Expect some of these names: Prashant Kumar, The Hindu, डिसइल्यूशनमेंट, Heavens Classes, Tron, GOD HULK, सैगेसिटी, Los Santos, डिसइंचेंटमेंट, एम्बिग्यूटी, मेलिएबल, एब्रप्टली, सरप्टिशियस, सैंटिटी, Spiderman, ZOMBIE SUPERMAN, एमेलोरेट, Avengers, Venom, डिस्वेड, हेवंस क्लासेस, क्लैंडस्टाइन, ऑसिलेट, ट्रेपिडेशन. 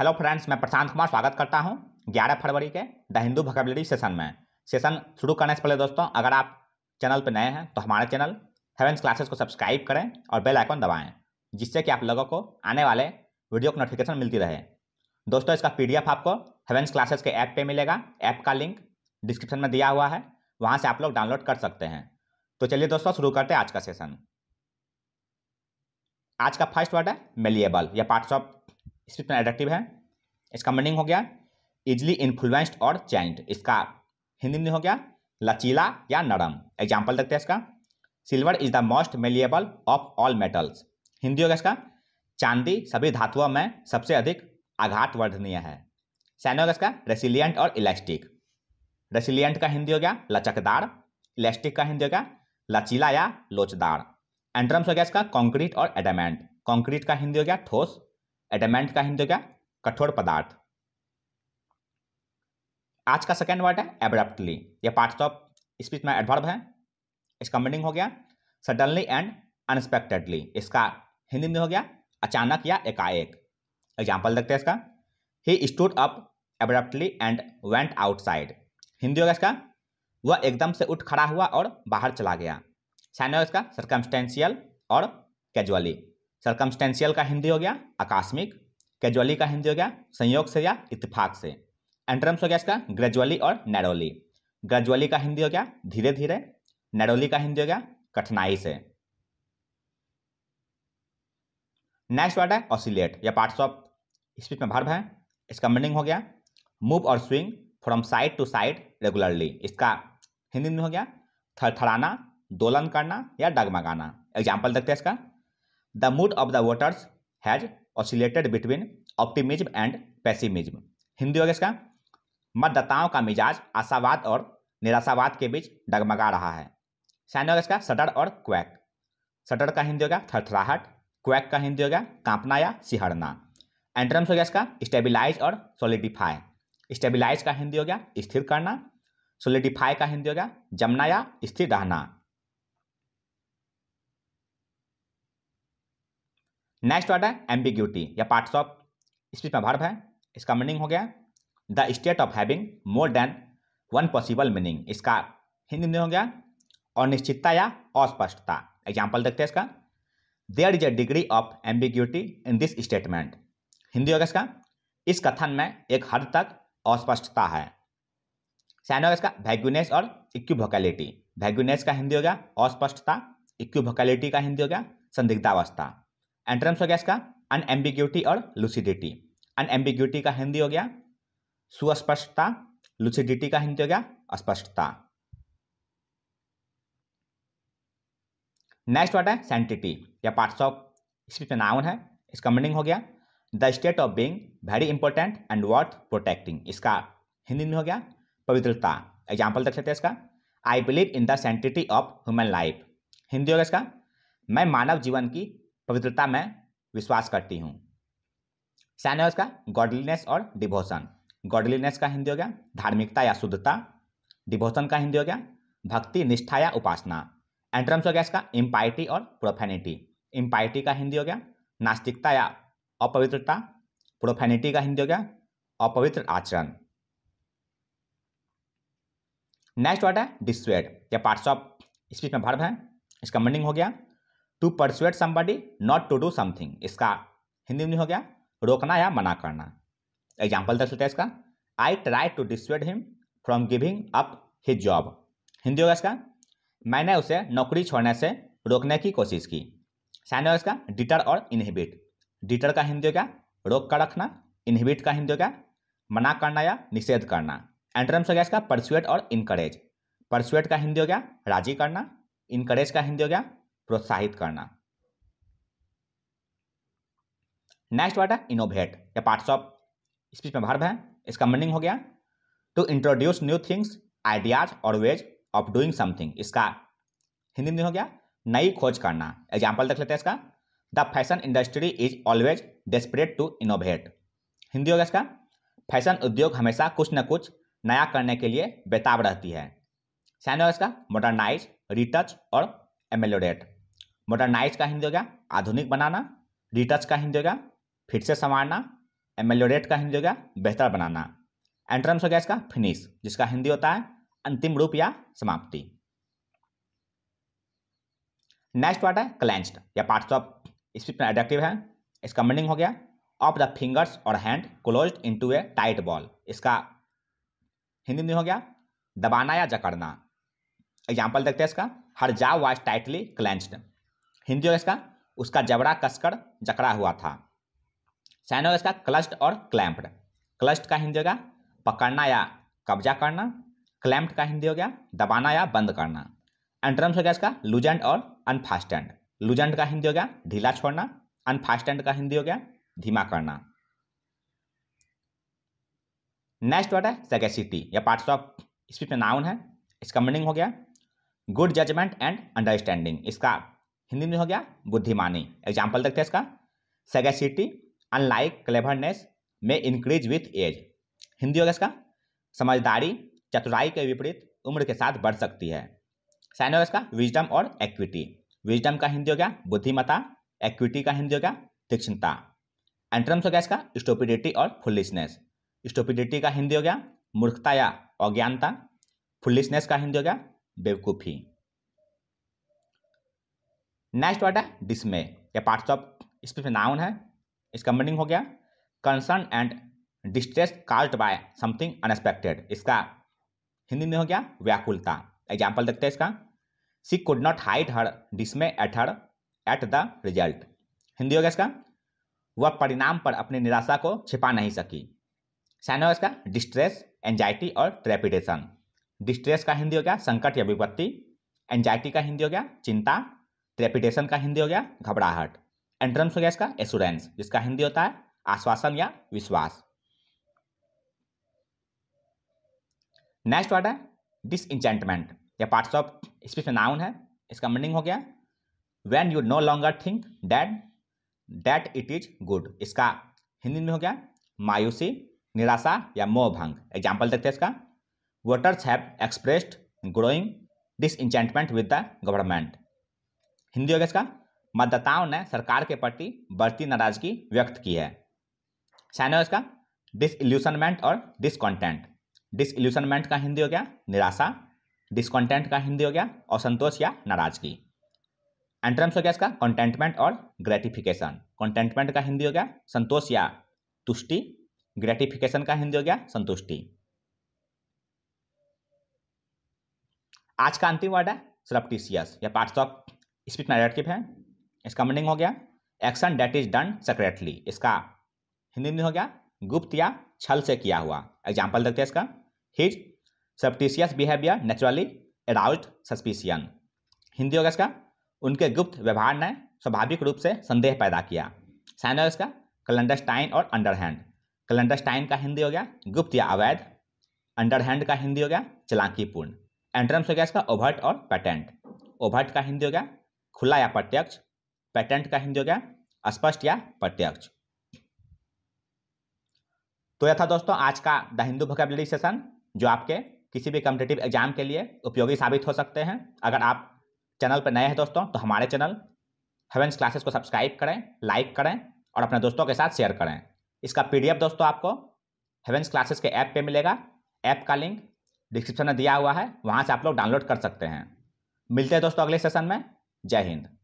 Hello friends, मैं प्रशांत कुमार स्वागत करता हूं 11 फरवरी के द हिंदू वोकैबुलरी सेशन में। सेशन शुरू करने से पहले दोस्तों, अगर आप चैनल पर नए हैं तो हमारे चैनल हेवंस क्लासेस को सब्सक्राइब करें और बेल आइकन दबाएं, जिससे कि आप लोगों को आने वाले वीडियो की नोटिफिकेशन मिलती रहे। दोस्तों, इसका PDF आपको हेवंस क्लासेस के ऐप पर मिलेगा। ऐप का लिंक डिस्क्रिप्शन में दिया हुआ है, वहाँ से आप लोग डाउनलोड कर सकते हैं। तो चलिए दोस्तों, शुरू करते हैं आज का सेशन। आज का फर्स्ट वर्ड है मेलिएबल। यह पार्ट्स ऑफ स्पीच में एडजेक्टिव है। इसका मीनिंग हो गया इजिली इन्फ्लुएंस्ड और चैंट। इसका हिंदी में हो गया लचीला या नरम। एग्जाम्पल देखते हैं इसका। Silver is the most मेलिएबल of all metals. Hindi हो गया इसका चांदी सभी धातुओं में सबसे अधिक आघातवर्धनीय है। सैन हो गया इसका रेसिलियंट और इलास्टिक। रेसिलियंट का हिंदी हो गया लचकदार। इलास्टिक का हिंदी हो गया लचीला या लोचदार। एंट्रम्स हो गया इसका कंक्रीट और एडामेंट। कंक्रीट का हिंदी हो गया ठोस। एडामेंट का हिंदी हो गया कठोर पदार्थ। आज का सेकेंड वर्ड है एब्रप्टली। यह पार्ट्स ऑफ स्पीच में एडवर्ब है। इसका मीनिंग हो गया सडनली एंड अनएक्सपेक्टेडली। इसका हिंदी में हो गया अचानक या एकाएक। एग्जाम्पल देखते हैं इसका। He stood up एब्रप्टली and went outside. Hindi हो गया इसका वह एकदम से उठ खड़ा हुआ और बाहर चला गया। साइन हो गया इसका सरकमस्टेंशियल और कैजुअली। सरकमस्टेंशियल का हिंदी हो गया आकस्मिक। कैजुअली का हिंदी हो गया संयोग से या इत्तेफाक से। एंट्रम्स हो गया इसका ग्रेजुअली और नैरोली। ग्रेजुअली का हिंदी हो गया धीरे धीरे। नैरोली का हिंदी हो गया कठिनाई से। नेक्स्ट वर्ड है ऑसिलेट। यह पार्ट्स ऑफ स्पीच में वर्ब है। इसका मीनिंग हो गया मूव और swing from side to side regularly. इसका हिंदी में हो गया थरथराना, दोलन करना या डगमगाना। एग्जाम्पल देखते हैं इसका। The mood of the voters has oscillated between optimism and pessimism. Hindi हो गया इसका मतदाताओं का मिजाज आशावाद और निराशावाद के बीच डगमगा रहा है। साइन हो गया इसका सडर और क्वैक। सडर का हिंदी हो गया थरथराहट। क्वैक का हिंदी हो गया कांपना या सिहरना। एंट्रम्स हो गया इसका स्टेबिलाइज और सॉलिडिफाई। स्टेबिलाइज का हिंदी हो गया स्थिर करना। सॉलिडिफाई का हिंदी हो गया जमना या स्थिर रहना। नेक्स्ट वर्ड है एम्बिग्यूटी। या पार्ट्स ऑफ स्पीच में वर्ब है। इसका मीनिंग हो गया the state of having more than one possible meaning. इसका हिंदी में हो गया अनिश्चितता या अस्पष्टता। एग्जाम्पल देखते हैं इसका। There is a degree of एम्बिग्यूटी in this statement. Hindi हो गया इसका इस कथन में एक हद तक अस्पष्टता है। साइन हो गया इसका वैग्यूनेस और इक्विवोकैलिटी। वैग्यूनेस का हिंदी हो गया अस्पष्टता। इक्विवोकैलिटी का हिंदी हो गया संदिग्धावस्था। एंट्रम्स हो गया इसका अनएम्बिग्यूटी और लुसिडिटी। अनएम्बिग्यूटी का हिंदी हो गया सुस्पष्टता। लुसिडिटी का हिंदी हो गया स्पष्टता। नेक्स्ट वर्ड है सैंटिटी। या पार्ट्स ऑफ स्पीच में नाउन है। इसका मीनिंग हो गया the state of being very important and worth protecting. इसका हिंदी में हो गया पवित्रता। एग्जाम्पल देख लेते हैं इसका। I believe in the सैंटिटी of human life. Hindi हो गया इसका मैं मानव जीवन की पवित्रता में विश्वास करती हूँ। साइन है इसका गॉडलीनेस और डिवोशन। गॉडलीनेस का हिंदी हो गया धार्मिकता या शुद्धता। डिवोशन का हिंदी हो गया भक्ति निष्ठा या उपासना। एंट्रम्स हो गया इसका इम्पाइटी और प्रोफेनिटी। इम्पाइटी का हिंदी हो गया नास्तिकता या अपवित्रता। प्रोफेनिटी का हिंदी हो गया अपवित्र आचरण। नेक्स्ट वर्ड है डिस्वेड। या पार्ट्स ऑफ स्पीच में वर्ब है। इसका मीनिंग हो गया to persuade somebody not to do something. इसका हिंदी में हो गया रोकना या मना करना। एग्जाम्पल दर्शाते हैं इसका। I try to डिस्वेड him from giving up his job. Hindi होगा इसका मैंने उसे नौकरी छोड़ने से रोकने की कोशिश की। साइन होगा इसका डिटर और इनहिबिट। डिटर का हिंदी हो गया रोक कर रखना। इनहिबिट का हिंदी हो गया मना करना या निषेध करना। एंट्रम्स हो गया इसका परसुएट और इनकरेज। परसुएट का हिंदी हो गया राजी करना। इनकरेज का हिंदी हो गया प्रोत्साहित करना। नेक्स्ट वर्ड है इनोवेट। या पार्ट्स ऑफ स्पीच में वर्ब है। इसका मीनिंग हो गया to introduce new things ideas और वेज ऑफ डूइंग समथिंग। इसका हिंदी में हो गया नई खोज करना। एग्जाम्पल देख लेते हैं इसका। The fashion industry is always desperate to innovate. Hindi हो गया इसका फैशन उद्योग हमेशा कुछ न कुछ नया करने के लिए बेताब रहती है। साइन हो गया इसका मॉडर्नाइज रिटच और एमेलोरेट। मॉडर्नाइज का हिंदी हो गया आधुनिक बनाना। रिटच का हिंदी हो गया फिर से संवारना। एमेलोरेट का हिंदी हो गया बेहतर बनाना, एंड टर्म्स हो गया इसका फिनिश, जिसका हिंदी होता है अंतिम रूप या समाप्ति। नेक्स्ट पार्ट है क्लेंस्ड या पार्ट्स ऑफ स्पीच में एडजेक्टिव है, इसका मीनिंग हो गया ऑफ द फिंगर्स और hand closed into a tight ball, इसका हिंदी में हो गया दबाना या जकड़ना। एग्जाम्पल देखते हैं इसका, हर जाव वाज टाइटली क्लेंस्ड, हिंदी हो इसका उसका जबड़ा कसकर जकड़ा हुआ था। सैन होगा इसका क्लस्ड और क्लैम्प्ड, क्लस्ड का हिंदी हो गया पकड़ना या कब्जा करना, क्लैम्प्ड का हिंदी हो गया दबाना या बंद करना। एंड टर्म्स हो गया इसका लूजेंड और अनफास्टेंड, लूजेंड का हिंदी हो गया ढीला छोड़ना, अनफास्टेंड का हिंदी हो गया धीमा करना। नेक्स्ट वर्ड है सैगेसिटी या पार्ट्स ऑफ स्पीच में नाउन है, इसका मीनिंग हो गया गुड जजमेंट एंड अंडरस्टैंडिंग, इसका हिंदी में हो गया बुद्धिमानी। एग्जाम्पल देखते हैं इसका, सैगेसिटी अनलाइक क्लेवरनेस में इंक्रीज विथ एज, हिंदी हो गया इसका समझदारी चतुराई के विपरीत उम्र के साथ बढ़ सकती है। साइन हो गया इसका विजडम और एक्विटी, विजडम का हिंदी हो गया बुद्धिमता, एक्विटी का हिंदी हो गया तीक्ष्णता। एंड टर्म्स हो गया इसका स्टूपिडिटी और फुलिशनेस, स्टूपिडिटी का हिंदी हो गया मूर्खता या अज्ञानता, फुलिशनेस का हिंदी हो गया बेवकूफ़ी। नेक्स्ट वर्ड है डिस्मे या पार्ट्स ऑफ स्पीच में नाउन है, इसका मीनिंग हो गया concern and distress caused by something unexpected, इसका हिंदी में हो गया व्याकुलता। एग्जाम्पल देखते हैं इसका, she could not hide her dismay at the result, Hindi हो गया इसका वह परिणाम पर अपनी निराशा को छिपा नहीं सकी। साइन हो गया इसका डिस्ट्रेस, एंजाइटी और ट्रेपिडेशन, डिस्ट्रेस का हिंदी हो गया संकट या विपत्ति, एंजाइटी का हिंदी हो गया चिंता, ट्रेपिडेशन का हिंदी हो गया घबराहट। एंट्रेंस हो गया इसका एश्योरेंस, जिसका हिंदी होता है आश्वासन या विश्वास। नेक्स्ट वर्ड है डिसइंचेंटमेंट या पार्ट्स ऑफ स्पीच में नाउन है, इसका मीनिंग हो गया when you no longer think that it is good, इसका हिंदी में हो गया मायूसी, निराशा या मोहभंग। एग्जाम्पल देखते हैं इसका, voters have expressed growing डिसइंचेंटमेंट with the government, Hindi हो गया इसका मतदाताओं ने सरकार के प्रति बढ़ती नाराजगी व्यक्त की है। साइन हो इसका डिसइल्यूशनमेंट और डिसकॉन्टेंट, डिसइल्यूशनमेंट का हिंदी हो गया निराशा, डिसकॉन्टेंट का हिंदी हो गया असंतोष या नाराजगी। एंड टर्म्स हो गया इसका कॉन्टेंटमेंट और ग्रेटिफिकेशन, कॉन्टेंटमेंट का हिंदी हो गया संतोष या तुष्टि, ग्रेटिफिकेशन का हिंदी हो गया संतुष्टि। आज का अंतिम वर्ड है सरप्टिशियस या पार्ट्स ऑफ स्पीच में एडजेक्टिव है, इसका मीनिंग हो गया action that is done secretly, इसका हिंदी में हो गया गुप्त या छल से किया हुआ। एग्जाम्पल देखते हैं इसका, his सरप्टिशियस behaviour naturally aroused suspicion, Hindi हो गया इसका उनके गुप्त व्यवहार ने स्वाभाविक रूप से संदेह पैदा किया। साइन हो इसका क्लैंडस्टाइन और अंडरहैंड, क्लैंडस्टाइन का हिंदी हो गया गुप्त या अवैध, अंडरहैंड का हिंदी हो गया चालाकीपूर्ण। एंड टर्म्स हो गया इसका ओवर्ट और पेटेंट, ओवर्ट का हिंदी हो गया खुला या प्रत्यक्ष, पेटेंट का हिंदी हो गया स्पष्ट या प्रत्यक्ष। तो यह था दोस्तों आज का द हिंदू वोकैबुलरी सेशन, जो आपके किसी भी कॉम्पिटिटिव एग्जाम के लिए उपयोगी साबित हो सकते हैं। अगर आप चैनल पर नए हैं दोस्तों तो हमारे चैनल हेवेंस क्लासेस को सब्सक्राइब करें, लाइक करें और अपने दोस्तों के साथ शेयर करें। इसका PDF दोस्तों आपको हेवेंस क्लासेस के ऐप पर मिलेगा, ऐप का लिंक डिस्क्रिप्शन में दिया हुआ है, वहाँ से आप लोग डाउनलोड कर सकते हैं। मिलते हैं दोस्तों अगले सेशन में, जय हिंद।